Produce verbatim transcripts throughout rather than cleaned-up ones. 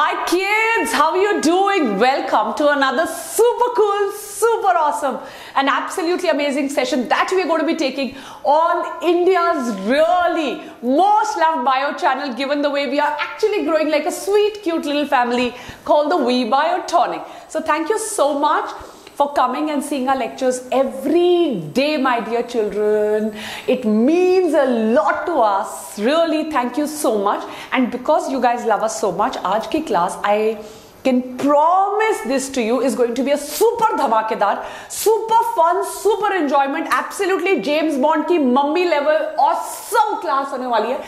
Hi kids, how are you doing? Welcome to another super cool, super awesome and absolutely amazing session that we are going to be taking on India's really most loved bio channel, given the way we are actually growing like a sweet, cute little family called the We Biotonic. So thank you so much for coming and seeing our lectures every day, my dear children. It means a lot to us. Really, thank you so much. And because you guys love us so much, आज की class, I can promise this to you, is going to be a super धमाकेदार, super fun, super enjoyment, absolutely James Bond की mummy level awesome class होने वाली है.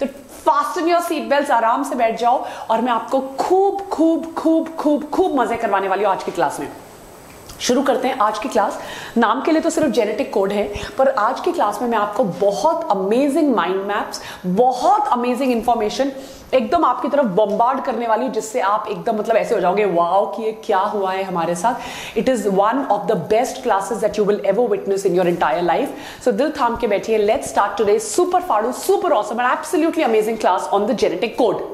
तो fasten your seat belts, आराम से बैठ जाओ और मैं आपको खूब खूब खूब खूब खूब मजे करवाने वाली हूँ आज की class में. शुरू करते हैं आज की क्लास. नाम के लिए तो सिर्फ जेनेटिक कोड है, पर आज की क्लास में मैं आपको बहुत अमेजिंग माइंड मैप्स, बहुत अमेजिंग इंफॉर्मेशन एकदम आपकी तरफ बॉम्बार्ड करने वाली, जिससे आप एकदम मतलब ऐसे हो जाओगे वाव कि ये क्या हुआ है हमारे साथ. It is one of the best classes that you will ever witness in your entire life. So दिल थाम के बैठिए, लेट्स स्टार्ट टुडे सुपर फाड़ू, super awesome and absolutely amazing class on the genetic code.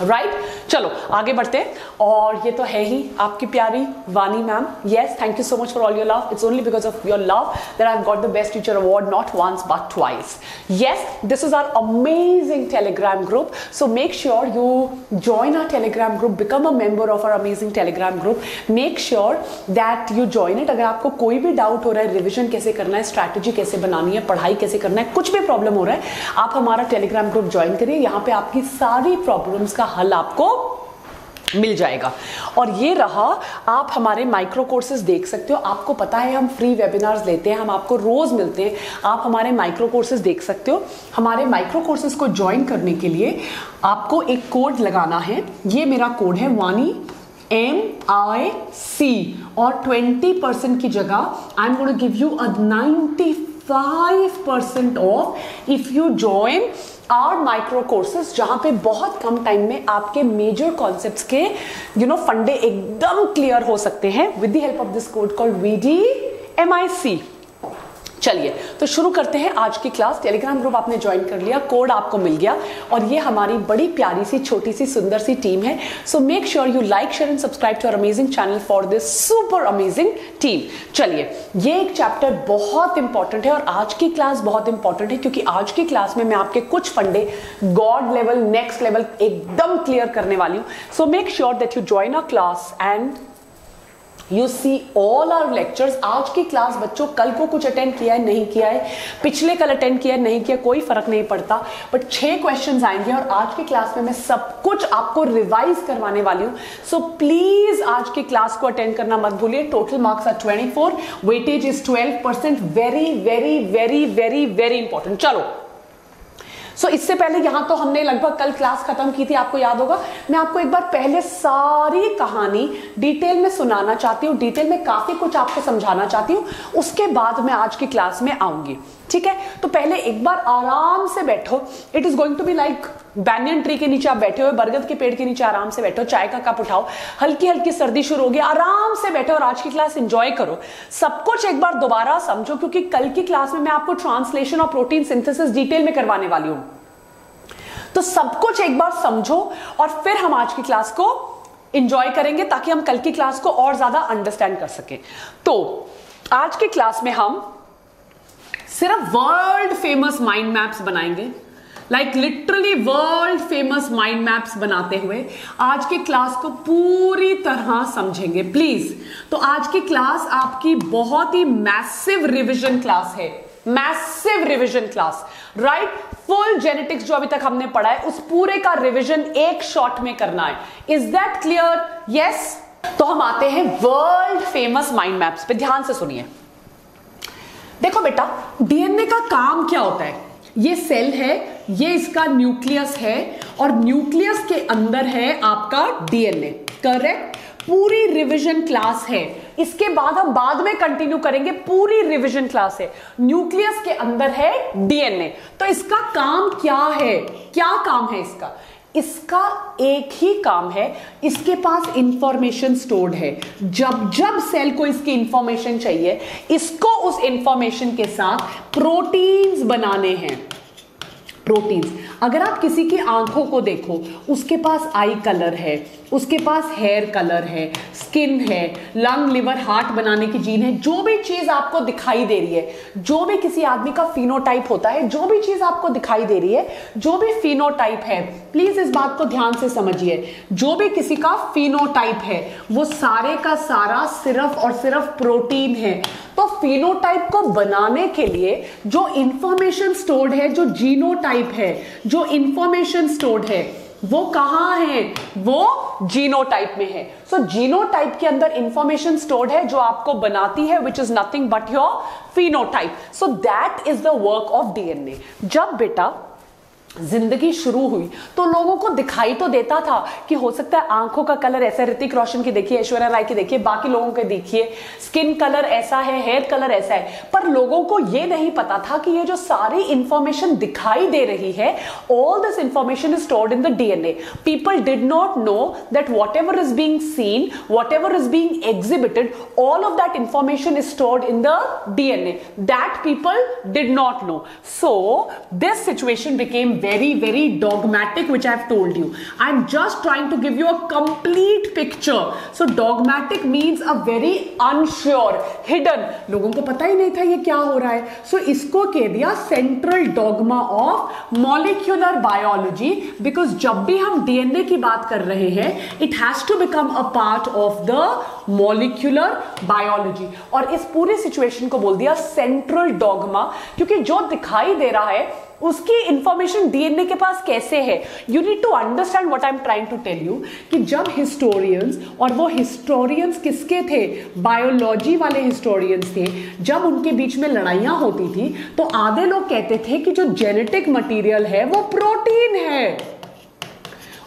Right right? चलो आगे बढ़ते हैं. और ये तो है ही आपकी प्यारी Vani ma'am. Yes, thank you so much for all your love. It's only because of your love that I have got the best teacher award, not once but twice. Yes, this is our amazing Telegram group. So make sure you join our Telegram group, become a member of our amazing Telegram group. Make sure that you join it. अगर आपको कोई भी doubt हो रहा है, revision कैसे करना है, स्ट्रैटेजी कैसे बनानी है, पढ़ाई कैसे करना है, कुछ भी प्रॉब्लम हो रहा है, आप हमारा टेलीग्राम ग्रुप ज्वाइन करिए. यहाँ पे आपकी सारी प्रॉब्लम्स का हल आपको मिल जाएगा. और ये रहा, आप हमारे माइक्रो कोर्सेज देख सकते हो. आपको पता है हम फ्री वेबिनार्स लेते हैं, हम आपको रोज मिलते हैं. आप हमारे माइक्रो कोर्सेज देख सकते हो. हमारे माइक्रो कोर्सेज को ज्वाइन करने के लिए आपको एक कोड लगाना है. ये मेरा कोड है वानी एम आई सी, और ट्वेंटी परसेंट की जगह I am going to give you a ninety five percent off if you join our micro courses, जहाँ पे बहुत कम टाइम में आपके मेजर कॉन्सेप्ट्स के यू नो फंडे एकदम क्लियर हो सकते हैं with the help of this code called V D M I C. चलिए तो शुरू करते हैं आज की क्लास. टेलीग्राम ग्रुप आपने ज्वाइन कर लिया, कोड आपको मिल गया, और ये हमारी बड़ी प्यारी सी, छोटी सी, सुंदर सी टीम है. So make sure you like, share and subscribe to our amazing channel for this super amazing team. चलिए, ये एक चैप्टर बहुत इंपॉर्टेंट है और आज की क्लास बहुत इंपॉर्टेंट है, क्योंकि आज की क्लास में मैं आपके कुछ फंडे गॉड लेवल, नेक्स्ट लेवल एकदम क्लियर करने वाली हूँ. So make sure that you join our class and you see all our lectures. आज की क्लास बच्चों, कल को कुछ अटेंड किया है, नहीं किया है, पिछले कल अटेंड किया है, नहीं किया, कोई फर्क नहीं पड़ता. बट छः क्वेश्चंस आएंगे और आज की क्लास में मैं सब कुछ आपको रिवाइज करवाने वाली हूँ. सो प्लीज आज की क्लास को अटेंड करना मत भूलिए. Total marks are twenty four, weightage is twelve percent. Very very very very very important. चलो, सो so, इससे पहले यहाँ तो हमने लगभग कल क्लास खत्म की थी, आपको याद होगा. मैं आपको एक बार पहले सारी कहानी डिटेल में सुनाना चाहती हूँ, डिटेल में काफ़ी कुछ आपको समझाना चाहती हूँ. उसके बाद मैं आज की क्लास में आऊँगी, ठीक है. तो पहले एक बार आराम से बैठो. It is going to be like banyan tree के नीचे आप बैठे हुए, बरगद के पेड़ के नीचे आराम से बैठो, चाय का कप उठाओ, हल्की हल्की सर्दी शुरू हो गई, आराम से बैठो और आज की क्लास एंजॉय करो. सब कुछ एक बार दोबारा समझो, क्योंकि कल की क्लास में मैं आपको ट्रांसलेशन और प्रोटीन सिंथेसिस डिटेल में करवाने वाली हूँ. तो सब कुछ एक बार समझो और फिर हम आज की क्लास को एंजॉय करेंगे, ताकि हम कल की क्लास को और ज़्यादा अंडरस्टैंड कर सकें. तो आज की क्लास में हम सिर्फ वर्ल्ड फेमस माइंड मैप्स बनाएंगे, like literally world famous mind maps बनाते हुए आज की क्लास को पूरी तरह समझेंगे. प्लीज, तो आज की क्लास आपकी बहुत ही मैसिव रिवीजन क्लास है, massive revision class, right. Full genetics जो अभी तक हमने पढ़ा है, उस पूरे का रिवीजन एक शॉट में करना है. Is that clear? यस. तो हम आते हैं वर्ल्ड फेमस माइंड मैप्स पे. ध्यान से सुनिए. देखो बेटा, डीएनए का काम क्या होता है? ये सेल है, ये इसका न्यूक्लियस है, और न्यूक्लियस के अंदर है आपका डीएनए, करेक्ट. पूरी रिवीजन क्लास है. इसके बाद हम बाद में कंटिन्यू करेंगे. पूरी रिवीजन क्लास है. न्यूक्लियस के अंदर है डीएनए. तो इसका काम क्या है? क्या काम है इसका? इसका एक ही काम है, इसके पास इंफॉर्मेशन स्टोर्ड है. जब जब सेल को इसकी इंफॉर्मेशन चाहिए, इसको उस इंफॉर्मेशन के साथ प्रोटीन्स बनाने हैं. प्रोटीन्स अगर आप किसी की आंखों को देखो, उसके पास आई कलर है, उसके पास हेयर कलर है, स्किन है, लंग लिवर हार्ट बनाने की जीन है, जो भी चीज़ आपको दिखाई दे रही है, जो भी किसी आदमी का फिनोटाइप होता है, जो भी चीज़ आपको दिखाई दे रही है, जो भी फिनोटाइप है, प्लीज़ इस बात को ध्यान से समझिए, जो भी किसी का फिनोटाइप है वो सारे का सारा सिर्फ और सिर्फ प्रोटीन है। तो फिनोटाइप को बनाने के लिए जो इंफॉर्मेशन स्टोर्ड है, जो जीनोटाइप है, जो इंफॉर्मेशन स्टोर्ड है, वो कहाँ है? वो जीनोटाइप में है। सो जीनोटाइप के अंदर इंफॉर्मेशन स्टोर्ड है जो आपको बनाती है, which is nothing but your phenotype. So that is the work of DNA. जब बेटा जिंदगी शुरू हुई तो लोगों को दिखाई तो देता था कि हो सकता है आंखों का कलर ऐसा है, ऋतिक रोशन की देखिए, ऐश्वर्या राय की देखिए, बाकी लोगों के देखिए, स्किन कलर ऐसा है, हेयर कलर ऐसा है, पर लोगों को ये नहीं पता था कि ये जो सारी इंफॉर्मेशन दिखाई दे रही है, all this information is stored in the DNA. People did not know that whatever is being seen, whatever is being exhibited, all of that information is stored in the DNA. That people did not know. So this situation became very very dogmatic, which I have told you. I am just trying to give you a complete picture. So dogmatic means a very unsure, hidden. लोगों को पता ही नहीं था ये क्या हो रहा है, so इसको कह दिया central dogma of molecular biology, because जब भी हम डीएनए की बात कर रहे हैं, it has to become a part of the molecular biology. और इस पूरे situation को बोल दिया central dogma, क्योंकि जो दिखाई दे रहा है उसकी इंफॉर्मेशन डीएनए के पास कैसे है। You need to understand what I am trying to tell you, कि जब हिस्टोरियंस, और वो हिस्टोरियंस किसके थे? बायोलॉजी वाले हिस्टोरियंस थे। जब उनके बीच में लड़ाइयाँ होती थी तो आधे लोग कहते थे कि जो जेनेटिक मटीरियल है वो प्रोटीन है,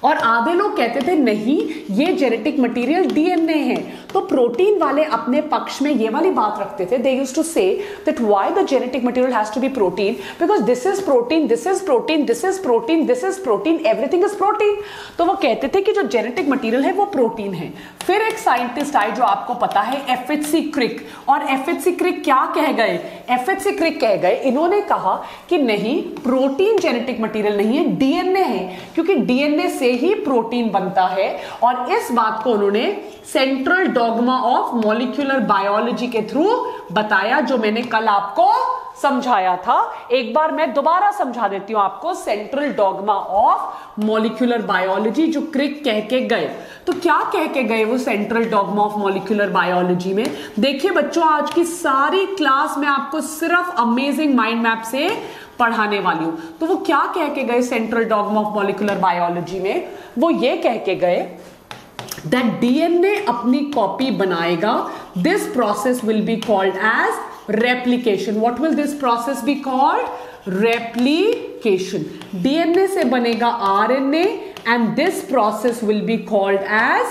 और आधे लोग कहते थे नहीं, ये जेनेटिक मटेरियल डीएनए है। तो प्रोटीन वाले अपने पक्ष में ये वाली बात रखते थे। They used to say that why the genetic material has to be protein, because this is protein, this is protein, this is protein, this is protein, everything is protein. तो वो कहते थे कि जो जेनेटिक मटीरियल है वो protein है। फिर एक साइंटिस्ट आए जो आपको पता है, एफ एच सी क्रिक। और एफ एच सी क्रिक क्या कह गए? एफ एच सी क्रिक कह गए, इन्होंने कहा कि नहीं, प्रोटीन जेनेटिक मटीरियल नहीं है, डीएनए है, क्योंकि डीएनए से ही प्रोटीन बनता है। और इस बात को उन्होंने central dogma of molecular biology के थ्रू बताया, जो मैंने कल आपको समझाया था। एक बार मैं दोबारा समझा देती हूं आपको central dogma of molecular biology जो क्रिक कह के गए। तो क्या कह के गए वो central dogma of molecular biology में? देखिए बच्चों, आज की सारी क्लास में आपको सिर्फ अमेजिंग माइंड मैप से पढ़ाने वाली हूं। तो वो क्या कह के गए central dogma of molecular biology में? वो ये कह के गए दैट डीएनए अपनी कॉपी बनाएगा। This process will be called as replication. What will this process be called? Replication. DNA से बनेगा RNA, and this process will be called as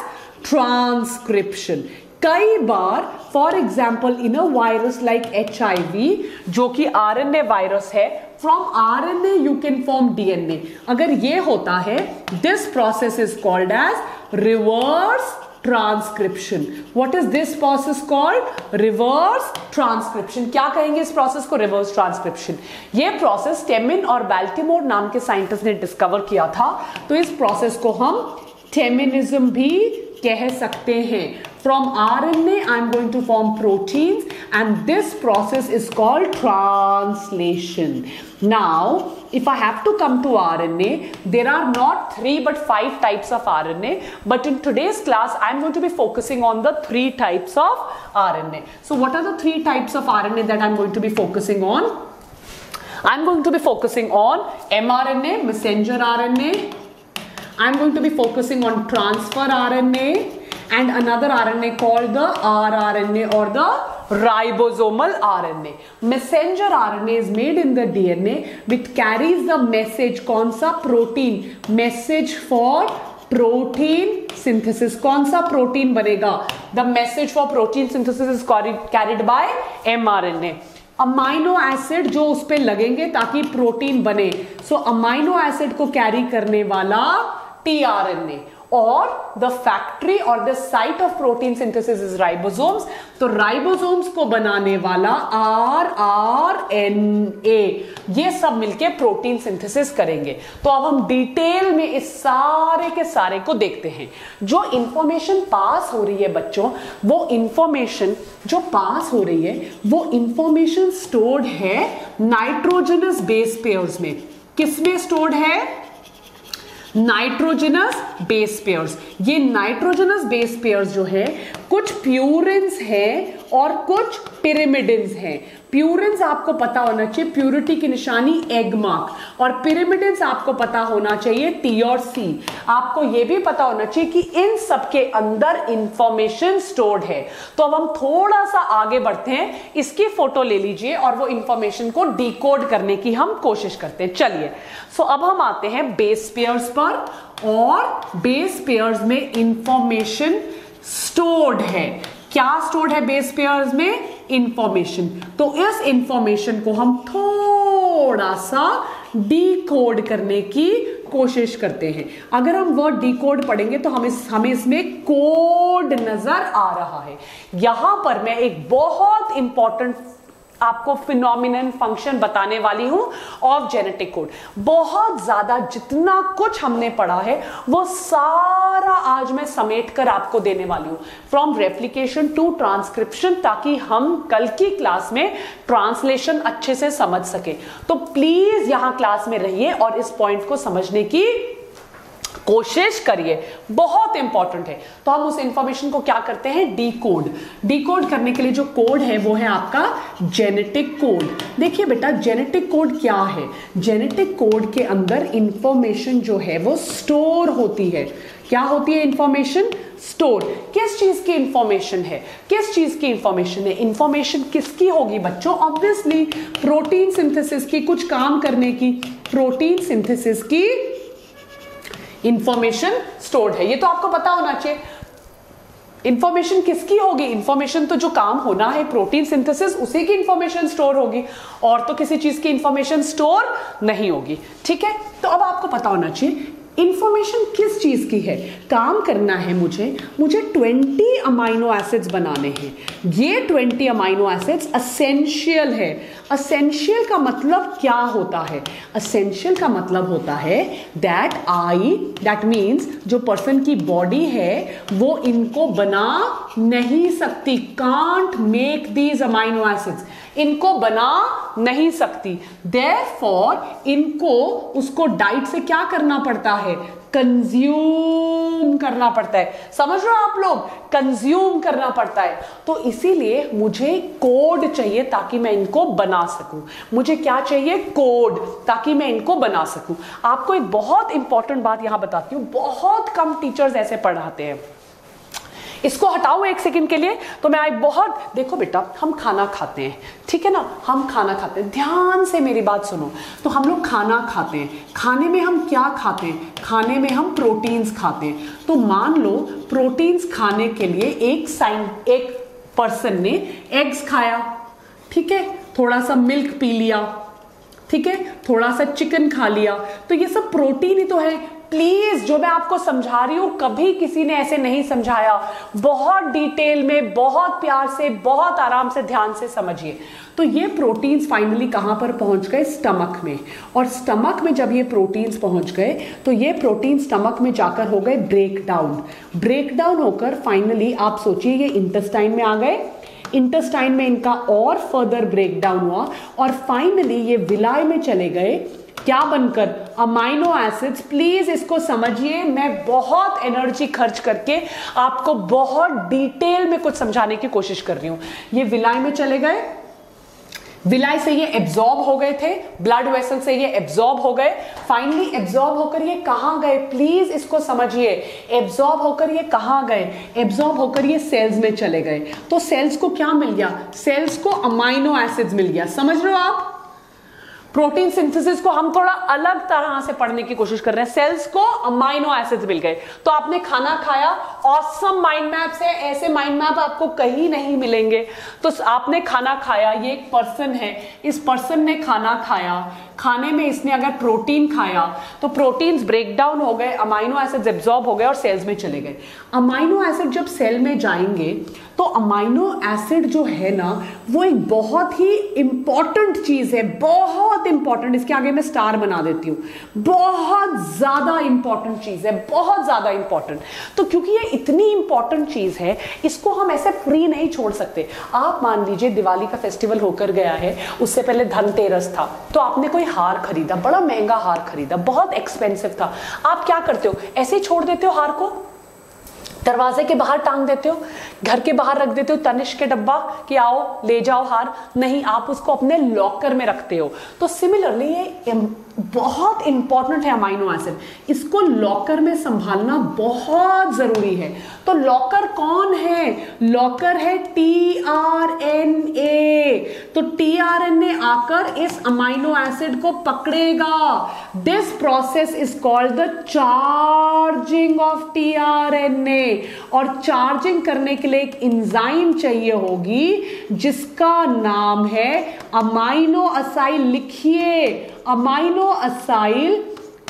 transcription. कई बार for example in a virus like H I V, जो कि RNA virus है, from RNA you can form DNA. अगर ये होता है, this process is called as reverse transcription. What is this process called? Reverse transcription. क्या कहेंगे इस प्रोसेस को? Reverse transcription. ये प्रोसेस टेमिन और बाल्टीमोर नाम के साइंटिस्ट ने डिस्कवर किया था। तो इस प्रोसेस को हम टेमिनिज्म भी कह सकते हैं। From R N A, I am going to form proteins, and this process is called translation. Now, if I have to come to R N A, there are not three but five types of R N A. But in today's class, I am going to be focusing on the three types of R N A. So, what are the three types of R N A that I am going to be focusing on? I am going to be focusing on mRNA, messenger R N A. I am going to be focusing on transfer R N A. And another R N A called the rRNA or the ribosomal R N A. Messenger R N A is made in the D N A, which carries the message. कौन सा? Protein. Message for protein synthesis. कौन सा protein बनेगा? The message for protein synthesis is carried by mRNA. Amino acid जो उस पर लगेंगे ताकि प्रोटीन बने, सो अमाइनो एसिड को कैरी करने वाला टी आर एन ए। और द फैक्ट्री और the site of protein synthesis is ribosomes. तो राइबोसोम्स को बनाने वाला आर आर एन ए ये सब मिलके प्रोटीन सिंथेसिस करेंगे. तो अब हम डिटेल में इस सारे के सारे को देखते हैं. जो इंफॉर्मेशन पास हो रही है बच्चों, वो इंफॉर्मेशन जो पास हो रही है वो इंफॉर्मेशन स्टोर्ड है नाइट्रोजनस बेस पेयर्स में. किसमें स्टोर्ड है? Nitrogenous base pairs. ये नाइट्रोजनस बेस पेयर्स जो है कुछ प्यूरिन्स हैं और कुछ पिरिमिडिन्स हैं. प्यूरिन्स आपको पता होना चाहिए, प्यूरिटी की निशानी एग मार्क, और पिरिमिडिन्स आपको पता होना चाहिए टी और सी. आपको ये भी पता होना चाहिए कि इन सब के अंदर इंफॉर्मेशन स्टोर्ड है. तो अब हम थोड़ा सा आगे बढ़ते हैं, इसकी फोटो ले लीजिए और वो इंफॉर्मेशन को डिकोड करने की हम कोशिश करते हैं. चलिए, सो अब हम आते हैं बेस पेयर्स पर, और बेस पेयर्स में इंफॉर्मेशन स्टोर्ड है. क्या स्टोर्ड है बेस पेयर्स में? इंफॉर्मेशन. तो इस इंफॉर्मेशन को हम थोड़ा सा डिकोड करने की कोशिश करते हैं. अगर हम वर्ड डिकोड पढ़ेंगे तो हम इस, हमें इसमें कोड नजर आ रहा है. यहां पर मैं एक बहुत इंपॉर्टेंट आपको फिनोमिनन फंक्शन बताने वाली हूं ऑफ जेनेटिक कोड. बहुत ज्यादा जितना कुछ हमने पढ़ा है वो सारा आज मैं समेट कर आपको देने वाली हूं, फ्रॉम रेप्लिकेशन टू ट्रांसक्रिप्शन, ताकि हम कल की क्लास में ट्रांसलेशन अच्छे से समझ सके. तो प्लीज यहां क्लास में रहिए और इस पॉइंट को समझने की कोशिश करिए, बहुत इंपॉर्टेंट है. तो हम उस इंफॉर्मेशन को क्या करते हैं? डिकोड. डिकोड करने के लिए जो कोड है वो है आपका जेनेटिक कोड. देखिए बेटा, जेनेटिक कोड क्या है? जेनेटिक कोड के अंदर इंफॉर्मेशन जो है वो स्टोर होती है. क्या होती है इंफॉर्मेशन? स्टोर. किस चीज की इंफॉर्मेशन है? किस चीज की इंफॉर्मेशन है? इंफॉर्मेशन किसकी होगी बच्चों? ऑब्वियसली प्रोटीन सिंथेसिस की, कुछ काम करने की, प्रोटीन सिंथेसिस की इंफॉर्मेशन स्टोर्ड है. ये तो आपको पता होना चाहिए. इंफॉर्मेशन किसकी होगी? इंफॉर्मेशन तो जो काम होना है, प्रोटीन सिंथेसिस, उसी की इंफॉर्मेशन स्टोर होगी, और तो किसी चीज की इंफॉर्मेशन स्टोर नहीं होगी. ठीक है, तो अब आपको पता होना चाहिए इंफॉर्मेशन किस चीज़ की है. काम करना है मुझे, मुझे बीस अमाइनो एसिड्स बनाने हैं. ये बीस अमाइनो एसिड्स असेंशियल है. असेंशियल का मतलब क्या होता है? असेंशियल का मतलब होता है दैट आई दैट मीन्स जो पर्सन की बॉडी है वो इनको बना नहीं सकती. Can't make these amino acids, इनको बना नहीं सकती. देयरफॉर इनको उसको डाइट से क्या करना पड़ता है? कंज्यूम करना पड़ता है. समझ रहे हो आप लोग? कंज्यूम करना पड़ता है. तो इसीलिए मुझे कोड चाहिए ताकि मैं इनको बना सकूं. मुझे क्या चाहिए? कोड, ताकि मैं इनको बना सकूं. आपको एक बहुत इंपॉर्टेंट बात यहां बताती हूं, बहुत कम टीचर्स ऐसे पढ़ाते हैं. इसको हटाओ एक सेकंड के लिए. तो मैं आई बहुत देखो बेटा, हम खाना खाते हैं, ठीक है ना, हम खाना खाते हैं. ध्यान से मेरी बात सुनो. तो हम लोग खाना खाते हैं. खाने में हम क्या खाते हैं? खाने में हम प्रोटीन्स खाते हैं. तो मान लो प्रोटीन्स खाने के लिए एक साइन एक पर्सन ने एग्स खाया, ठीक है, थोड़ा सा मिल्क पी लिया, ठीक है, थोड़ा सा चिकन खा लिया. तो ये सब प्रोटीन ही तो है. प्लीज, जो मैं आपको समझा रही हूं कभी किसी ने ऐसे नहीं समझाया. बहुत डिटेल में, बहुत प्यार से, बहुत आराम से, ध्यान से समझिए. तो ये प्रोटीन्स फाइनली कहां पर पहुंच गए? स्टमक में. और स्टमक में जब ये प्रोटीन्स पहुंच गए तो ये प्रोटीन स्टमक में जाकर हो गए ब्रेक डाउन. ब्रेक डाउन होकर फाइनली आप सोचिए ये इंटेस्टाइन में आ गए. इंटेस्टाइन में इनका और फर्दर ब्रेक डाउन हुआ और फाइनली ये विलाय में चले गए. क्या बनकर? Amino acids. प्लीज इसको समझिए, मैं बहुत एनर्जी खर्च करके आपको बहुत डिटेल में कुछ समझाने की कोशिश कर रही हूं. ये विलाय में चले गए, विलाय से ये एब्जॉर्ब हो गए थे, ब्लड वेसल से ये एब्जॉर्ब हो गए. फाइनली एब्जॉर्ब होकर ये कहाँ गए? प्लीज इसको समझिए. एब्जॉर्ब होकर ये कहाँ गए? एब्जॉर्ब होकर ये सेल्स में चले गए. तो सेल्स को क्या मिल गया? सेल्स को अमाइनो एसिड्स मिल गया. समझ रहे हो आप? प्रोटीन सिंथेसिस को हम थोड़ा अलग तरह से पढ़ने की कोशिश कर रहे हैं। सेल्स को अमाइनो एसिड्स मिल गए। तो आपने खाना खाया, ऑसम माइंड मैप्स है, ऐसे माइंड मैप आपको कहीं नहीं मिलेंगे। तो आपने खाना खाया, ये एक पर्सन है, इस पर्सन ने खाना खाया, खाने में इसने अगर प्रोटीन खाया तो प्रोटीन्स ब्रेक डाउन हो गए, अमाइनो एसिड्स एब्जॉर्ब हो गए और सेल्स में चले गए। अमाइनो एसिड जब सेल में जाएंगे तो अमाइनो एसिड जो है ना वो एक बहुत ही इंपॉर्टेंट चीज़ है, बहुत इंपॉर्टेंट, इसके आगे मैं स्टार बना देती हूँ, बहुत ज़्यादा इंपॉर्टेंट चीज़ है, बहुत ज़्यादा इंपॉर्टेंट। तो क्योंकि ये इतनी इंपॉर्टेंट चीज़ है इसको हम ऐसे फ्री नहीं छोड़ सकते। आप मान लीजिए दिवाली का फेस्टिवल होकर गया है, उससे पहले धनतेरस था, तो आपने कोई हार खरीदा, बड़ा महंगा हार खरीदा, बहुत एक्सपेंसिव था, आप क्या करते हो, ऐसे ही छोड़ देते हो हार को, दरवाजे के बाहर टांग देते हो, घर के बाहर रख देते हो, तनिष के डब्बा कि आओ ले जाओ हार, नहीं, आप उसको अपने लॉकर में रखते हो। तो सिमिलरली ये बहुत इंपॉर्टेंट है अमाइनो एसिड, इसको लॉकर में संभालना बहुत ज़रूरी है। तो लॉकर कौन है? लॉकर है टी आर एन ए। तो टी आर एन ए आकर इस अमाइनो एसिड को पकड़ेगा। This process is called the charging of T R N A. और चार्जिंग करने के लिए एक इंजाइम चाहिए होगी जिसका नाम है अमाइनो असाइल। लिखिए amino acyl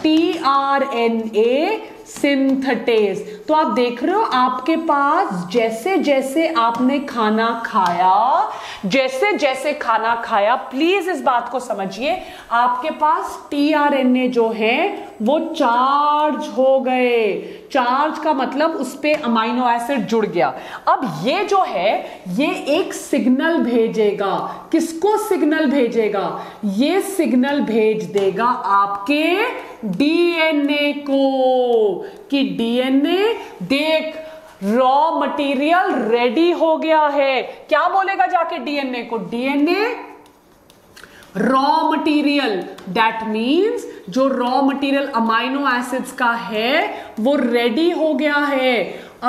T R N A synthetase. तो आप देख रहे हो आपके पास जैसे जैसे आपने खाना खाया, जैसे जैसे खाना खाया, प्लीज इस बात को समझिए, आपके पास टी आर एन ए जो है वो चार्ज हो गए। चार्ज का मतलब उस पर अमाइनो एसिड जुड़ गया। अब ये जो है ये एक सिग्नल भेजेगा। किसको सिग्नल भेजेगा? ये सिग्नल भेज देगा आपके डीएनए को कि डीएनए देख रॉ मटेरियल रेडी हो गया है। क्या बोलेगा जाके डीएनए को? DNA raw material, that means जो रॉ मटेरियल अमाइनो एसिड्स का है वो रेडी हो गया है,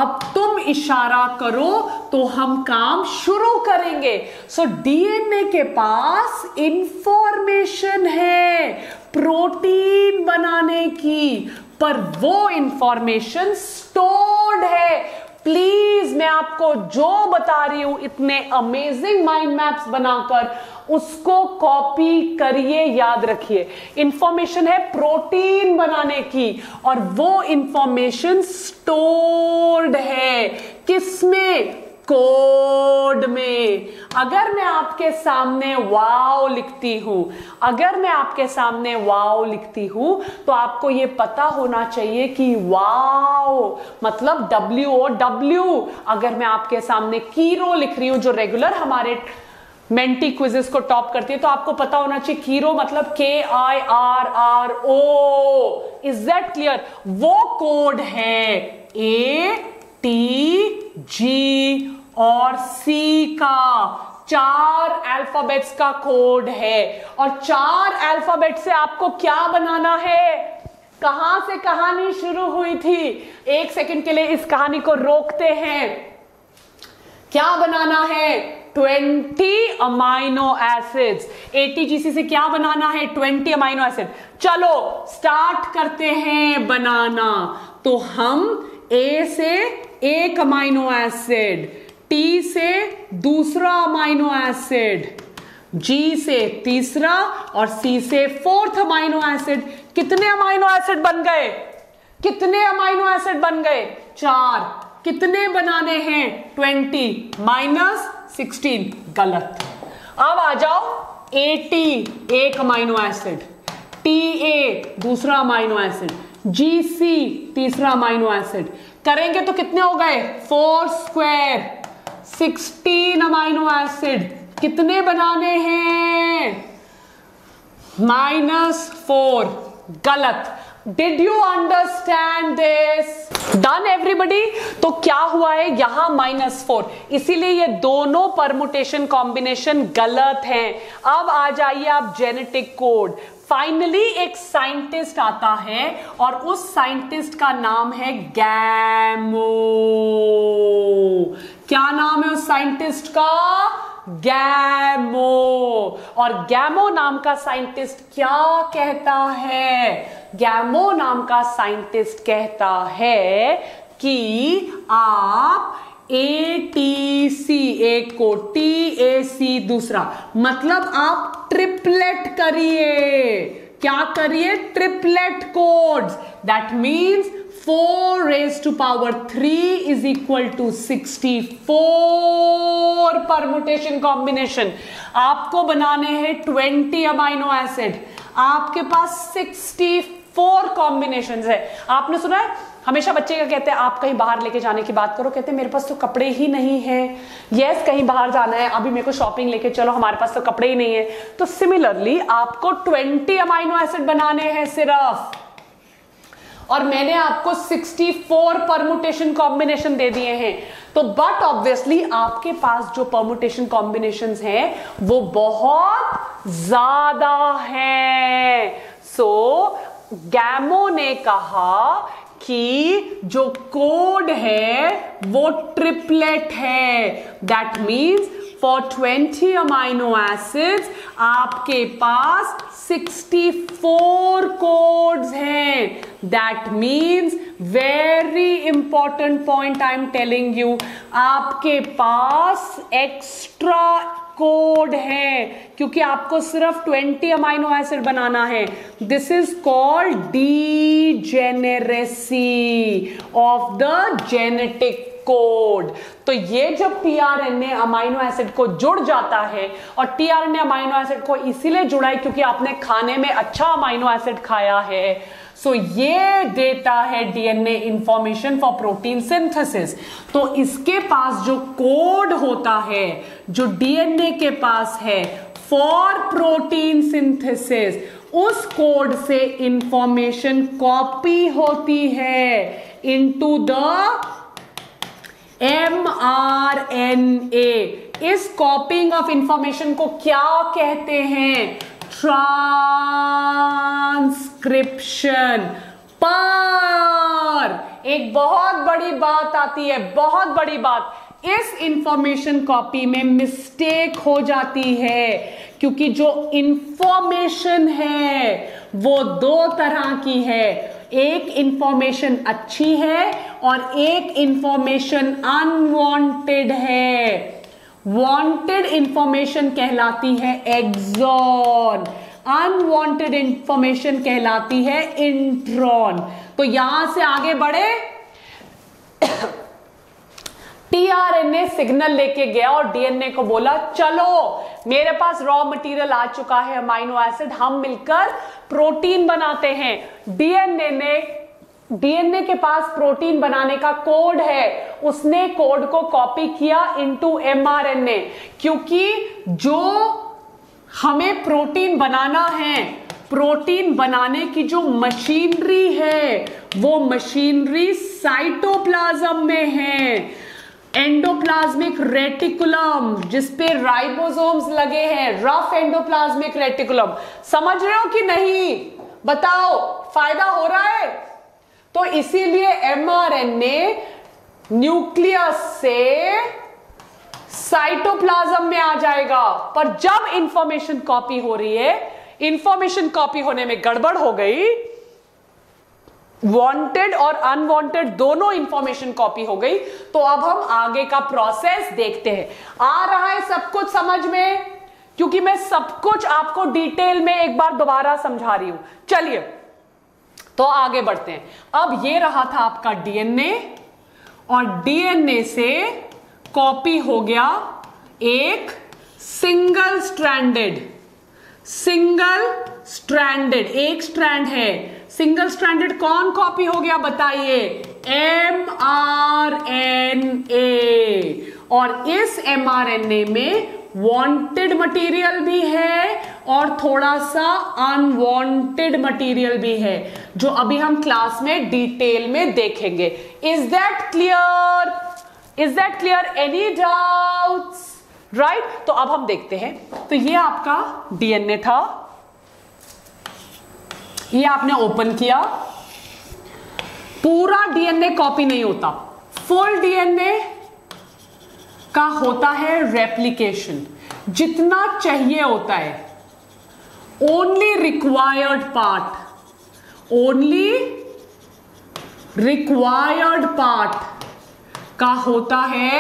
अब तुम इशारा करो तो हम काम शुरू करेंगे। सो डीएनए के पास इंफॉर्मेशन है प्रोटीन बनाने की, पर वो इंफॉर्मेशन स्टोर्ड है। प्लीज मैं आपको जो बता रही हूं इतने अमेजिंग माइंड मैप्स बनाकर उसको कॉपी करिए, याद रखिए। इंफॉर्मेशन है प्रोटीन बनाने की और वो इंफॉर्मेशन स्टोर्ड है किसमें? कोड में। अगर मैं आपके सामने वाओ लिखती हूं, अगर मैं आपके सामने वाओ लिखती हूं तो आपको ये पता होना चाहिए कि वाओ मतलब डब्ल्यू ओ डब्ल्यू। अगर मैं आपके सामने कीरो लिख रही हूं जो रेगुलर हमारे मेंटी क्विजेस को टॉप करती है, तो आपको पता होना चाहिए कीरो मतलब के I R R O. Is that clear? वो कोड है ए टी जी और सी का, चार अल्फाबेट्स का कोड है। और चार अल्फाबेट से आपको क्या बनाना है? कहां से कहानी शुरू हुई थी? एक सेकंड के लिए इस कहानी को रोकते हैं। क्या बनाना है? Twenty amino acids. एटीजीसी से क्या बनाना है? Twenty amino acid. चलो स्टार्ट करते हैं बनाना। तो हम ए से एक अमाइनो एसिड, टी से दूसरा अमाइनो एसिड, जी से तीसरा और सी से फोर्थ अमाइनो एसिड। कितने अमाइनो एसिड बन गए? कितने अमाइनो एसिड बन गए? चार। कितने बनाने हैं? Twenty minus sixteen. गलत। अब आ जाओ ए टी, एक अमाइनो एसिड, टी ए दूसरा अमाइनो एसिड, जी सी तीसरा अमाइनो एसिड। करेंगे तो कितने हो गए? Four square sixteen amino acid. कितने बनाने हैं? Minus four. गलत। Did you understand this? Done everybody? तो क्या हुआ है यहां? Minus four. इसीलिए ये दोनों परमुटेशन कॉम्बिनेशन गलत हैं। अब आ जाइए आप जेनेटिक कोड। फाइनली एक साइंटिस्ट आता है और उस साइंटिस्ट का नाम है गैमो। क्या नाम है उस साइंटिस्ट का? गैमो। और गैमो नाम का साइंटिस्ट क्या कहता है? गैमो नाम का साइंटिस्ट कहता है कि आप ए टी सी, एक को टी ए सी दूसरा, मतलब आप ट्रिपलेट करिए। क्या करिए? Triplet codes. That means four raise to power three is equal to sixty four permutation combination. आपको बनाने हैं ट्वेंटी अमाइनो एसिड, आपके पास सिक्सटी फोर कॉम्बिनेशन है। आपने सुना है हमेशा बच्चे क्या कहते हैं, आप कहीं बाहर लेके जाने की बात करो, कहते हैं मेरे पास तो कपड़े ही नहीं है। यस, कहीं बाहर जाना है, अभी मेरे को शॉपिंग लेके चलो, हमारे पास तो कपड़े ही नहीं है। तो सिमिलरली आपको ट्वेंटी अमाइनो एसिड बनाने हैं सिर्फ, और मैंने आपको सिक्सटी फोर परमुटेशन कॉम्बिनेशन दे दिए हैं। तो बट ऑब्वियसली आपके पास जो परमुटेशन कॉम्बिनेशंस हैं वो बहुत ज्यादा हैं। सो गैमो ने कहा कि जो कोड है वो ट्रिपलेट है। That means for twenty amino acids आपके पास सिक्सटी फोर कोड्स हैं। That means very important point I am telling you, आपके पास extra code है क्योंकि आपको सिर्फ ट्वेंटी अमाइनो एसिड बनाना है। This is called degeneracy of the genetic code. तो ये जब T R N A amino acid को जुड़ जाता है, और T R N A amino acid को इसीलिए जुड़ा है क्योंकि आपने खाने में अच्छा अमाइनो एसिड खाया है। सो so, ये देता है D N A information for protein synthesis. तो इसके पास जो कोड होता है, जो डी एन ए के पास है फॉर प्रोटीन सिंथेसिस, उस कोड से इंफॉर्मेशन कॉपी होती है into the M R N A. इस कॉपिंग ऑफ इंफॉर्मेशन को क्या कहते हैं? ट्रांसक्रिप्शन। पर एक बहुत बड़ी बात आती है, बहुत बड़ी बात, इस इंफॉर्मेशन कॉपी में मिस्टेक हो जाती है क्योंकि जो इंफॉर्मेशन है वो दो तरह की है, एक इंफॉर्मेशन अच्छी है और एक इंफॉर्मेशन अनवांटेड है। वांटेड इंफॉर्मेशन कहलाती है एक्सॉन, अनवांटेड इंफॉर्मेशन कहलाती है इंट्रॉन। तो यहां से आगे बढ़े, T R N A signal लेके गया और डी एन ए को बोला चलो मेरे पास रॉ मटेरियल आ चुका है अमाइनो एसिड, हम मिलकर प्रोटीन बनाते हैं। डी एन ए ने डी एन ए के पास प्रोटीन बनाने का कोड है, उसने कोड को कॉपी किया into M R N A क्योंकि जो हमें प्रोटीन बनाना है, प्रोटीन बनाने की जो मशीनरी है वो मशीनरी साइटोप्लाज्म में है। एंडोप्लाज्मिक रेटिकुलम जिसपे राइबोसोम्स लगे हैं, रफ एंडोप्लाज्मिक रेटिकुलम। समझ रहे हो कि नहीं? बताओ, फायदा हो रहा है? तो इसीलिए M R N A nucleus से साइटोप्लाज्म में आ जाएगा। पर जब इंफॉर्मेशन कॉपी हो रही है, इंफॉर्मेशन कॉपी होने में गड़बड़ हो गई, वांटेड और अनवांटेड दोनों इंफॉर्मेशन कॉपी हो गई। तो अब हम आगे का प्रोसेस देखते हैं। आ रहा है सब कुछ समझ में? क्योंकि मैं सब कुछ आपको डिटेल में एक बार दोबारा समझा रही हूं। चलिए तो आगे बढ़ते हैं। अब ये रहा था आपका डी एन ए, और डी एन ए से कॉपी हो गया एक सिंगल स्ट्रैंडेड, सिंगल स्ट्रैंडेड, एक स्ट्रैंड है, सिंगल स्ट्रैंडेड कौन कॉपी हो गया बताइए? M R N A. और इस एम आर एन ए में वांटेड मटेरियल भी है और थोड़ा सा अनवांटेड मटेरियल भी है, जो अभी हम क्लास में डिटेल में देखेंगे। Is that clear? Is that clear? Any doubts? Right. तो अब हम देखते हैं। तो ये आपका डी एन ए था, ये आपने ओपन किया, पूरा डी एन ए कॉपी नहीं होता, फुल डी एन ए का होता है रेप्लिकेशन। जितना चाहिए होता है, only required part, only required part का होता है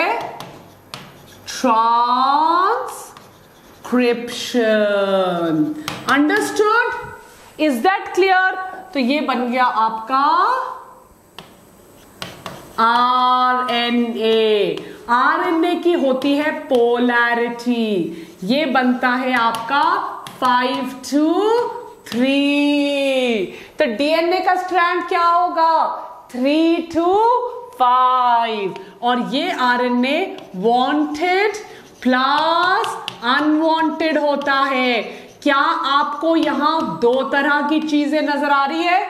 transcription. Understood, is that clear? तो ये बन गया आपका आरएनए। आरएनए की होती है पोलैरिटी, ये बनता है आपका फाइव टू थ्री। तो डीएनए का स्ट्रैंड क्या होगा? Three to five. और ये आरएनए वांटेड प्लस अनवांटेड होता है। क्या आपको यहां दो तरह की चीजें नजर आ रही है?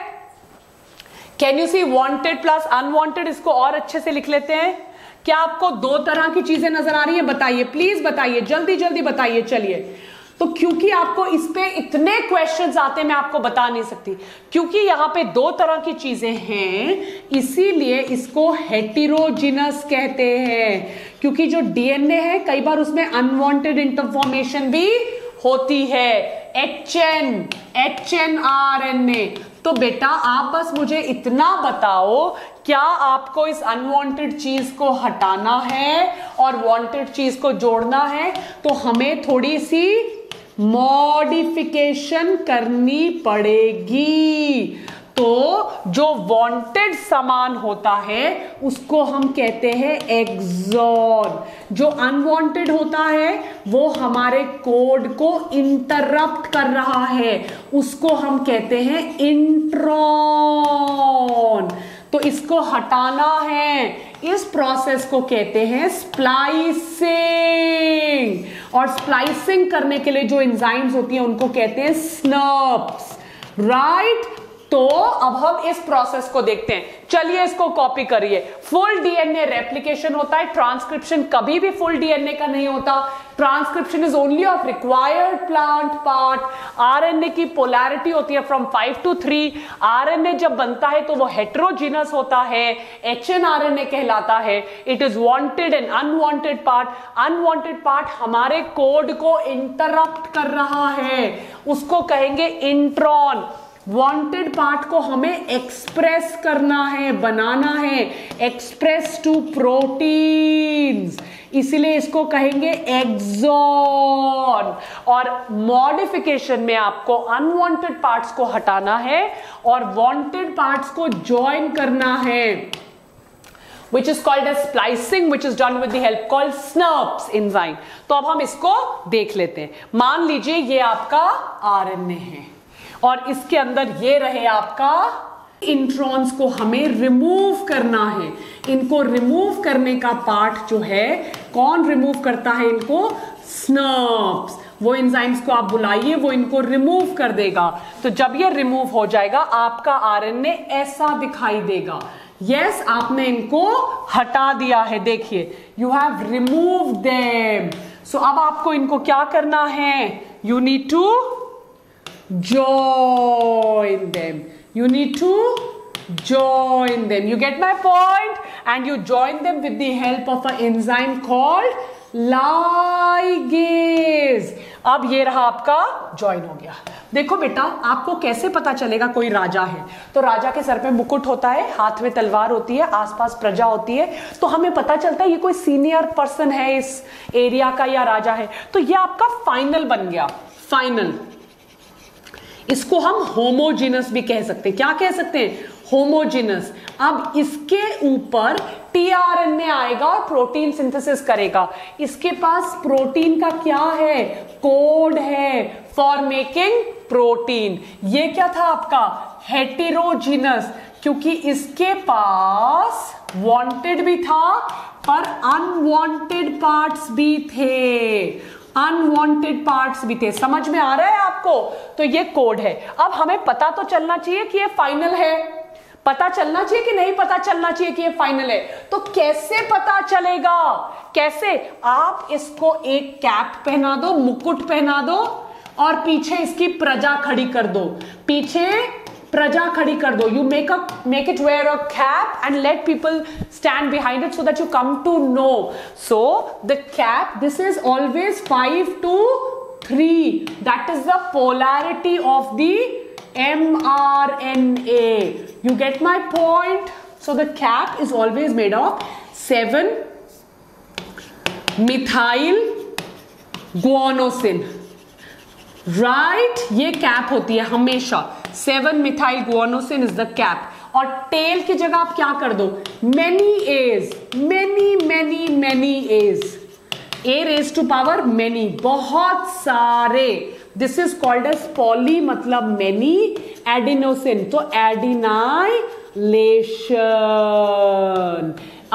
Can you see wanted plus unwanted? इसको और अच्छे से लिख लेते हैं। क्या आपको दो तरह की चीजें नजर आ रही है? बताइए, प्लीज बताइए, जल्दी जल्दी बताइए। चलिए, तो क्योंकि आपको इस पे इतने क्वेश्चंस आते हैं, मैं आपको बता नहीं सकती, क्योंकि यहाँ पे दो तरह की चीजें हैं, इसीलिए इसको हेटेरोजेनस कहते हैं। क्योंकि जो डीएनए है, कई बार उसमें अनवांटेड इंफॉर्मेशन भी होती है। HN hnRNA. तो बेटा आप बस मुझे इतना बताओ, क्या आपको इस अनवांटेड चीज को हटाना है और वांटेड चीज को जोड़ना है? तो हमें थोड़ी सी मॉडिफिकेशन करनी पड़ेगी। तो जो वांटेड सामान होता है उसको हम कहते हैं एक्सॉन, जो अनवांटेड होता है वो हमारे कोड को इंटरप्ट कर रहा है, उसको हम कहते हैं इंट्रॉन। तो इसको हटाना है, इस प्रोसेस को कहते हैं स्प्लाइसिंग। और स्प्लाइसिंग करने के लिए जो एंजाइम्स होती हैं उनको कहते हैं स्नप्स, राइट? तो अब हम इस प्रोसेस को देखते हैं। चलिए इसको कॉपी करिए। फुल डीएनए रेप्लिकेशन होता है, ट्रांसक्रिप्शन कभी भी फुल डीएनए का नहीं होता। Transcription is only of required plant part. RNA की पोलैरिटी होती है from five to three. RNA जब बनता है तो वो हेटेरोजेनस होता है, एचएनआरएनए कहलाता है। It is wanted and unwanted part. Unwanted part हमारे कोड को इंटरप्ट कर रहा है, उसको कहेंगे इंट्रॉन। वांटेड पार्ट को हमें एक्सप्रेस करना है, बनाना है, एक्सप्रेस टू प्रोटीन्स, इसीलिए इसको कहेंगे एक्सॉन। और मॉडिफिकेशन में आपको अनवांटेड पार्ट्स को हटाना है और वांटेड पार्ट्स को ज्वाइन करना है, which is called as splicing, which is done with the help called स्नप्स enzyme। तो अब हम इसको देख लेते हैं। मान लीजिए ये आपका आरएनए है और इसके अंदर ये रहे आपका इंट्रॉन्स, को हमें रिमूव करना है। इनको रिमूव करने का पार्ट जो है, कौन रिमूव करता है इनको? स्नप्स। वो एंजाइम्स को आप बुलाइए, वो इनको रिमूव कर देगा। तो जब ये रिमूव हो जाएगा आपका आरएनए ऐसा दिखाई देगा। यस yes, आपने इनको हटा दिया है, देखिए, you have remove them. So अब आपको इनको क्या करना है? You need to join them, you need to join them, you get my point? And you join them with the help of an enzyme called ligase। अब ये रहा आपका ज्वाइन हो गया। देखो बेटा, आपको कैसे पता चलेगा कोई राजा है? तो राजा के सर पे मुकुट होता है, हाथ में तलवार होती है, आसपास प्रजा होती है, तो हमें पता चलता है ये कोई सीनियर पर्सन है इस एरिया का या राजा है। तो ये आपका फाइनल बन गया, फाइनल। इसको हम होमोजिनस भी कह सकते हैं। क्या कह सकते हैं? होमोजिनस। अब इसके ऊपर टीआरएनए आएगा और प्रोटीन सिंथेसिस करेगा। इसके पास प्रोटीन का क्या है? कोड है फॉर मेकिंग प्रोटीन। ये क्या था आपका? हेटेरोजिनस, क्योंकि इसके पास वांटेड भी था पर अनवांटेड पार्ट्स भी थे, अनवांटेड पार्ट्स भी थे। समझ में आ रहा है आपको? तो ये कोड है। अब हमें पता तो चलना चाहिए कि ये फाइनल है, पता चलना चाहिए कि नहीं पता चलना चाहिए कि ये फाइनल है। तो कैसे पता चलेगा? कैसे? आप इसको एक कैप पहना दो, मुकुट पहना दो और पीछे इसकी प्रजा खड़ी कर दो, पीछे प्रजा खड़ी कर दो. You make up make it wear a cap and let people stand behind it so that you come to know. So the cap, this is always five to three. That is the polarity of the M R N A. You get my point? So the cap is always made of seven methyl guanosine, right? ये cap होती है हमेशा. Seven methyl guanosine is the cap. और tail की जगह आप क्या कर दो? Many A's, many many many A's. A raised to power many, बहुत सारे. This is called as poly, मतलब many, adenosine, तो adenylation.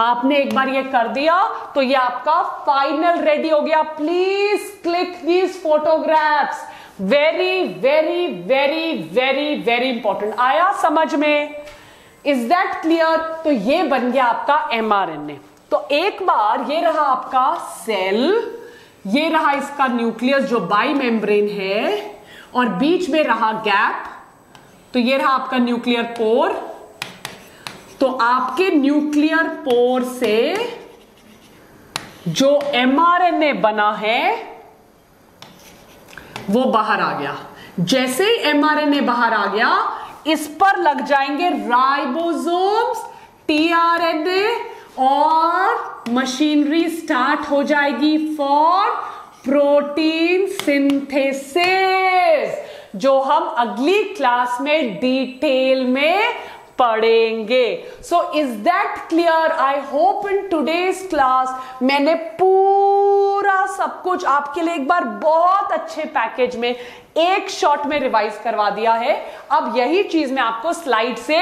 आपने एक बार ये कर दिया तो ये आपका फाइनल रेडी हो गया. Please click these photographs. Very very very very very important. आया समझ में? Is that clear? तो ये बन गया आपका एम आर एन ए. तो एक बार ये रहा आपका सेल, ये रहा इसका न्यूक्लियस जो बाई मेम्ब्रेन है, और बीच में रहा गैप. तो ये रहा आपका न्यूक्लियर पोर. तो आपके न्यूक्लियर पोर से जो एम आर एन ए बना है वो बाहर आ गया. जैसे एम आर एन ए बाहर आ गया, इस पर लग जाएंगे ribosomes, T R N A, और मशीनरी स्टार्ट हो जाएगी फॉर प्रोटीन सिंथेसिस, जो हम अगली क्लास में डिटेल में पढ़ेंगे. So is that clear? I hope in today's class मैंने पूरा सब कुछ आपके लिए एक बार बहुत अच्छे पैकेज में, एक शॉट में रिवाइज करवा दिया है. अब यही चीज मैं आपको स्लाइड से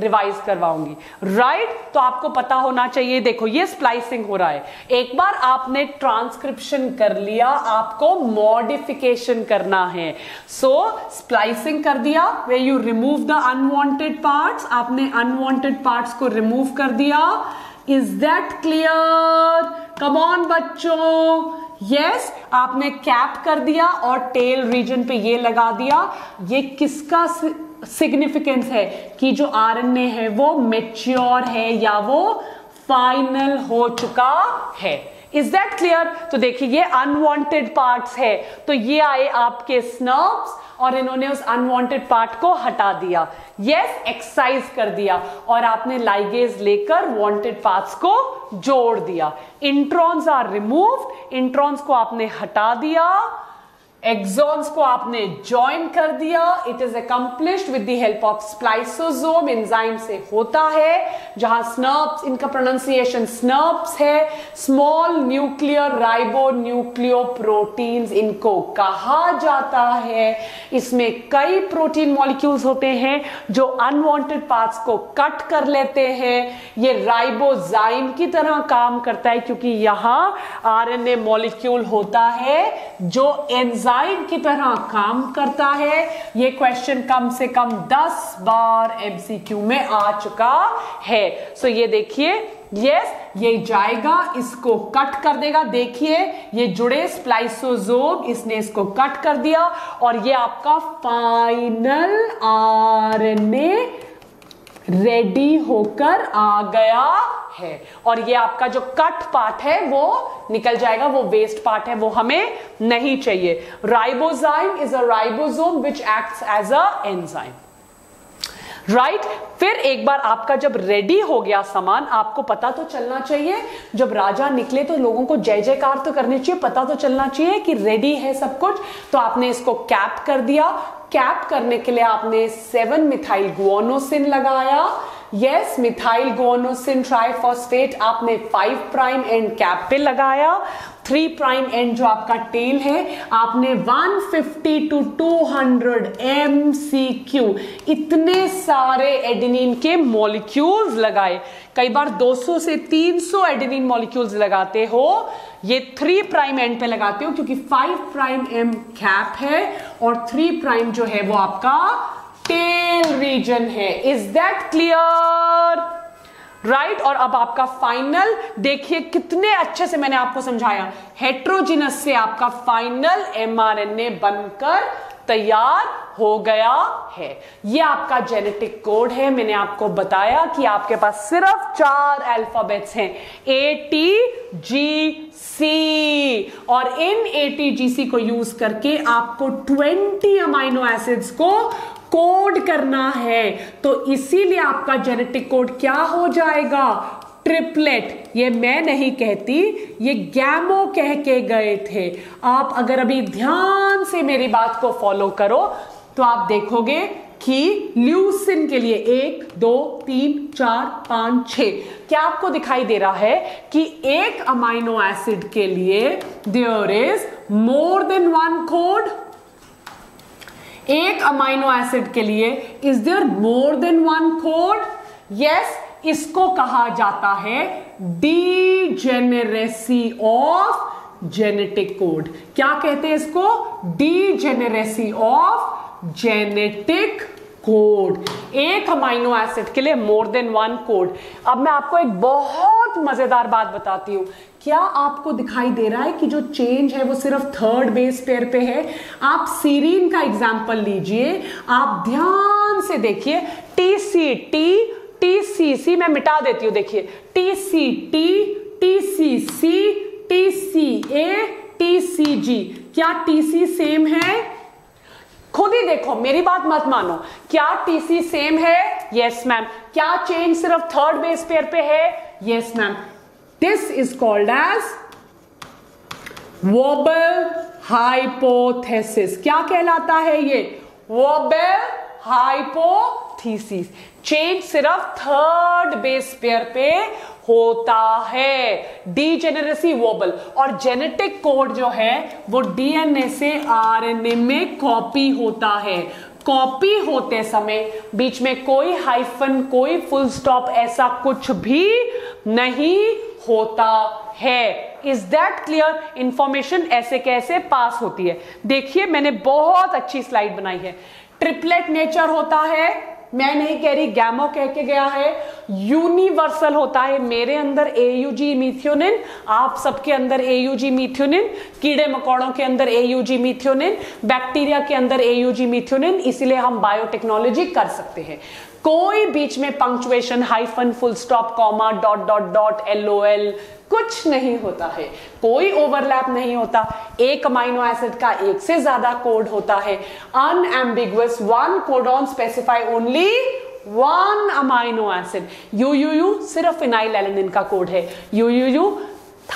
रिवाइज करवाऊंगी, राइट right? तो आपको पता होना चाहिए. देखो ये स्प्लाइसिंग हो रहा है. एक बार आपने ट्रांसक्रिप्शन कर लिया, आपको मॉडिफिकेशन करना है. सो स्प्लाइसिंग कर दिया, way you remove the unwanted parts. आपने अनवांटेड पार्ट्स को रिमूव कर दिया. Is that clear? Come on बच्चों. यस yes, आपने कैप कर दिया और टेल रीजन पे ये लगा दिया. ये किसका सिग्निफिकेंस है? कि जो आरएनए है वो मैच्योर है या वो फाइनल हो चुका है. Is that clear? तो देखिए ये अनवांटेड पार्ट्स है, तो ये आए आपके स्नर्ब्स, और इन्होंने उस अनवांटेड पार्ट को हटा दिया. यस yes, एक्सरसाइज कर दिया, और आपने लाइगेज लेकर वांटेड पार्ट्स को जोड़ दिया. इंट्रॉन्स आर रिमूव्ड, इंट्रॉन्स को आपने हटा दिया, एक्सॉन्स को आपने ज्वाइन कर दिया. It is accomplished with the help of spliceosome, enzyme से होता है, जहां स्नर्प्स, इनका प्रोनाउंसिएशन स्नर्प्स है. स्मॉल न्यूक्लियर राइबो न्यूक्लियोप्रोटीन्स इनको कहा जाता है. इसमें कई प्रोटीन मॉलिक्यूल्स होते हैं जो अनवांटेड पार्ट्स को कट कर लेते हैं. ये राइबोजाइम की तरह काम करता है, क्योंकि यहाँ आरएनए मॉलिक्यूल होता है जो एंजाइम की तरह काम करता है. ये क्वेश्चन कम से कम दस बार एमसीक्यू में आ चुका है. सो ये देखिए, यस ये जाएगा, इसको कट कर देगा. देखिए ये जुड़े स्प्लाइसोसोम, इसने इसको कट कर दिया, और ये आपका फाइनल आरएनए रेडी होकर आ गया है. और ये आपका जो कट पार्ट है वो निकल जाएगा, वो वेस्ट पार्ट है, वो हमें नहीं चाहिए. Ribozyme is a ribosome which acts as a enzyme, right right? फिर एक बार आपका जब रेडी हो गया सामान, आपको पता तो चलना चाहिए, जब राजा निकले तो लोगों को जय जयकार तो करनी चाहिए, पता तो चलना चाहिए कि रेडी है सब कुछ. तो आपने इसको कैप कर दिया. कैप करने के लिए आपने सेवन मिथाइल गुआनोसिन लगाया. यस, मिथाइल गुआनोसिन ट्राइफॉस्फेट आपने फाइव प्राइम एंड कैप पे लगाया. थ्री प्राइम एंड जो आपका टेल है, आपने one fifty two two hundred MCQ इतने सारे एडेनिन के मॉलिक्यूल्स लगाए. कई बार दो सौ से तीन सौ एडेनिन मॉलिक्यूल्स लगाते हो. ये थ्री प्राइम एंड पे लगाते हो क्योंकि फाइव प्राइम एम कैप है और थ्री प्राइम जो है वो आपका टेल रीजन है. Is that clear? राइट. और अब आपका फाइनल, देखिए कितने अच्छे से मैंने आपको समझाया. हेट्रोजिनस से आपका final M R N A बनकर तैयार हो गया है। ये आपका जेनेटिक कोड है। मैंने आपको बताया कि आपके पास सिर्फ चार अल्फाबेट्स हैं, ए टी जी सी, और इन ए टी जी सी को यूज करके आपको बीस अमाइनो एसिड्स को कोड करना है। तो इसीलिए आपका जेनेटिक कोड क्या हो जाएगा? ट्रिपलेट। ये मैं नहीं कहती, ये गैमो कह के गए थे। आप अगर अभी ध्यान से मेरी बात को फॉलो करो तो आप देखोगे कि ल्यूसिन के लिए एक दो तीन चार पांच छ, क्या आपको दिखाई दे रहा है कि एक अमाइनो एसिड के लिए there is more than one code? एक अमाइनो एसिड के लिए is there more than one code? Yes, इसको कहा जाता है डीजेनेरेसी ऑफ जेनेटिक कोड। क्या कहते हैं इसको? Degeneracy of genetic code. एक अमाइनो एसिड के लिए मोर देन वन कोड। अब मैं आपको एक बहुत मजेदार बात बताती हूं। क्या आपको दिखाई दे रहा है कि जो चेंज है वो सिर्फ थर्ड बेस पेयर पे है? आप सीरीन का एग्जाम्पल लीजिए, आप ध्यान से देखिए। T C T T C C मैं मिटा देती हूँ, देखिए T C T T C C T C A T C G. क्या टी सी सेम है? खुद ही देखो, मेरी बात मत मानो। क्या टी सी सेम है? Yes ma'am. क्या चेंज सिर्फ थर्ड बेस पेयर पे है? Yes ma'am. This is called as wobble hypothesis. क्या कहलाता है ये? Wobble hypothesis. चेंज सिर्फ थर्ड बेस पेयर पे होता है, डीजेनेरेसी वोबल। और जेनेटिक कोड जो है वो डीएनए से आरएनए में कॉपी होता है। कॉपी होते समय बीच में कोई हाइफन, कोई फुल स्टॉप, ऐसा कुछ भी नहीं होता है। Is that clear? इंफॉर्मेशन ऐसे कैसे पास होती है? देखिए, मैंने बहुत अच्छी स्लाइड बनाई है। ट्रिपलेट नेचर होता है, मैं नहीं कह रही, गैमो कह के गया है। यूनिवर्सल होता है, मेरे अंदर एयूजी मिथ्योनिन, आप सबके अंदर एयूजी मिथ्योनिन, कीड़े मकोड़ों के अंदर एयूजी मिथ्योनिन, बैक्टीरिया के अंदर एयूजी मिथ्योनिन। इसीलिए हम बायोटेक्नोलॉजी कर सकते हैं। कोई बीच में punctuation, hyphen, full stop, comma, dot dot dot, LOL कुछ नहीं होता है। कोई ओवरलैप नहीं होता। एक अमाइनो एसिड का एक से ज्यादा कोड होता है। Unambiguous, one codon, specify only one amino acid. U U U सिर्फ फिनाइल एलेनिन का कोड है। यू यू यू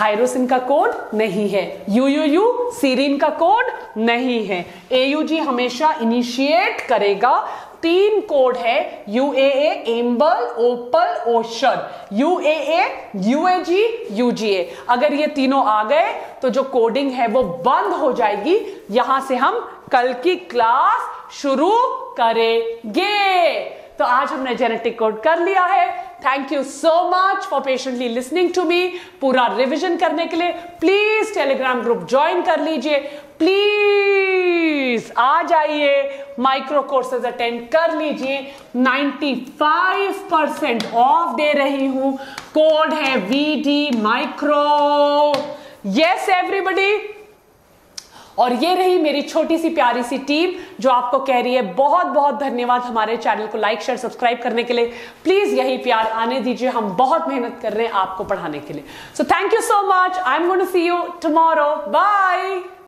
थायरोसिन का कोड नहीं है। यू यू यू सीरीन का कोड नहीं है। एयूजी हमेशा इनिशिएट करेगा। तीन कोड है, यूएए, एम्बल, ओपल, ओशन। यूएए, यूएजी, यूजीए। अगर ये तीनों आ गए तो जो कोडिंग है वो बंद हो जाएगी। यहां से हम कल की क्लास शुरू करेंगे। तो आज हमने जेनेटिक कोड कर लिया है। Thank you so much for patiently listening to me. पूरा रिविजन करने के लिए प्लीज टेलीग्राम ग्रुप ज्वाइन कर लीजिए। प्लीज आ जाइए, माइक्रो कोर्सेज अटेंड कर लीजिए। नाइंटी फाइव परसेंट ऑफ दे रही हूं। कोड है वीडी माइक्रो। Yes everybody. और ये रही मेरी छोटी सी प्यारी सी टीम जो आपको कह रही है बहुत बहुत धन्यवाद। हमारे चैनल को लाइक, शेयर, सब्सक्राइब करने के लिए प्लीज यही प्यार आने दीजिए। हम बहुत मेहनत कर रहे हैं आपको पढ़ाने के लिए। So thank you so much. I'm going to see you tomorrow. Bye.